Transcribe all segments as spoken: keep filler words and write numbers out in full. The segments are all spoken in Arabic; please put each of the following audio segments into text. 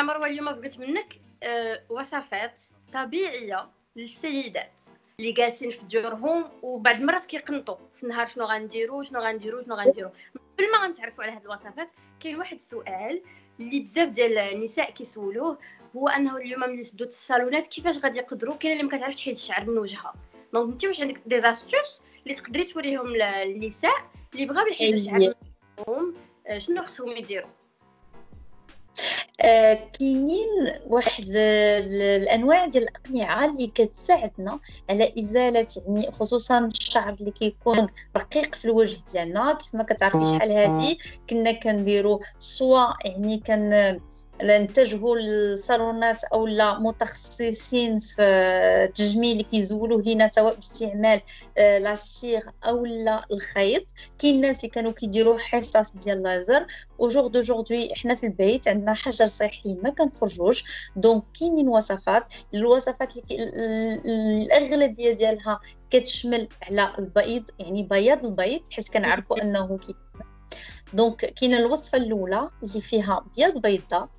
انا مروه اليوم بغيت منك أه وصفات طبيعيه للسيدات اللي جالسين في ديورهم وبعد مرات كيقنطوا في النهار شنو غنديروا شنو غنديروا شنو غنديروا. قبل ما غنتعرفوا على هاد الوصفات كاين واحد السؤال اللي بزاف ديال النساء كيسولوه، هو انه اليوم ملي سدوا الصالونات كيفاش غادي يقدروا، كاين اللي ما كتعرفش تحيد الشعر من وجهها، دونك انت واش عندك دي زاستوس اللي تقدري توريهم للنساء اللي بغاو يحيدوا الشعر من وجههم شنو خصهم يديروا؟ كاينين واحد الانواع ديال الاقنعه اللي كتساعدنا على ازاله يعني خصوصا الشعر اللي كيكون رقيق في الوجه ديالنا. كيف ما كتعرفي شحال هادي كنا كنديروا سوا يعني كن لنتجهوا للصالونات او لا متخصصين في التجميل اللي كيزولوه لينا سواء باستعمال لاسيغ او لا الخيط. كاين الناس اللي كانوا كيديروا حصص ديال الليزر وجور دو جوردي احنا في البيت عندنا حجر صحي ما كنخرجوش. دونك كاينين وصفات الوصفات اللي الاغلبيه ديالها كتشمل على البيض يعني بياض البيض حيت كنعرفوا انه كي دونك كاينه الوصفه الاولى اللي فيها بياض بيضه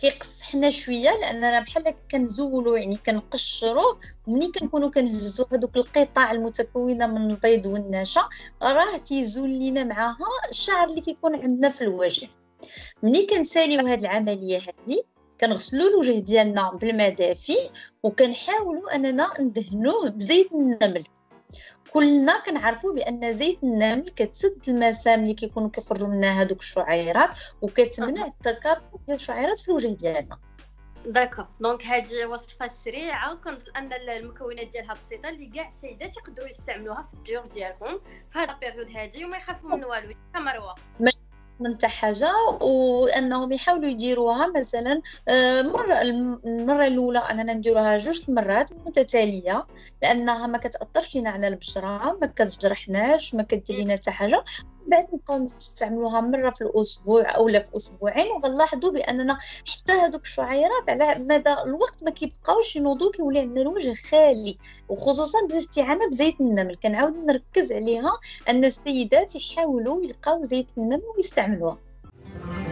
كيقصحنا شويه لاننا بحال كنزولو يعني كنقشرو ملي كنكونو كنهزو هذوك القطع المتكونه من البيض والنشا راه تيزول لينا معاها الشعر اللي كيكون عندنا في الوجه. ملي كنساليو هاد العمليه هذه كنغسلو الوجه ديالنا بالماء دافي وكنحاولو اننا ندهنوه بزيت النمل. كلنا كنعرفوا بان زيت النمل كتسد المسام اللي كيكونوا كيخرجوا منها هذوك الشعيرات وكتمنع التكاثر ديال الشعيرات في الوجه ديالنا. داكا دونك هذه وصفه سريعه كنظن ان المكونات ديالها بسيطه اللي كاع السيدات يقدروا يستعملوها في الديور ديالهم في هذا البيريود هذه وما يخافوا من والو حتى مروه من حتى حاجه. وانهم يحاولوا يديروها مثلا مره المره الاولى اننا نديروها جوج المرات متتاليه لانها ما كتاثرش لينا على البشره ما كتجرحناش ما كدير لينا حتى حاجه. بعد نبقاو نستعملوها مره في الاسبوع اولا في اسبوعين وغنلاحظوا باننا حتى هذوك الشعيرات على مدى الوقت ما كيبقاوش ينوضوا كيولي عندنا الوجه خالي وخصوصا بالاستعانه بزيت النمل. كنعاود نركز عليها ان السيدات يحاولوا يلقاو زيت النمل ويستعملوها.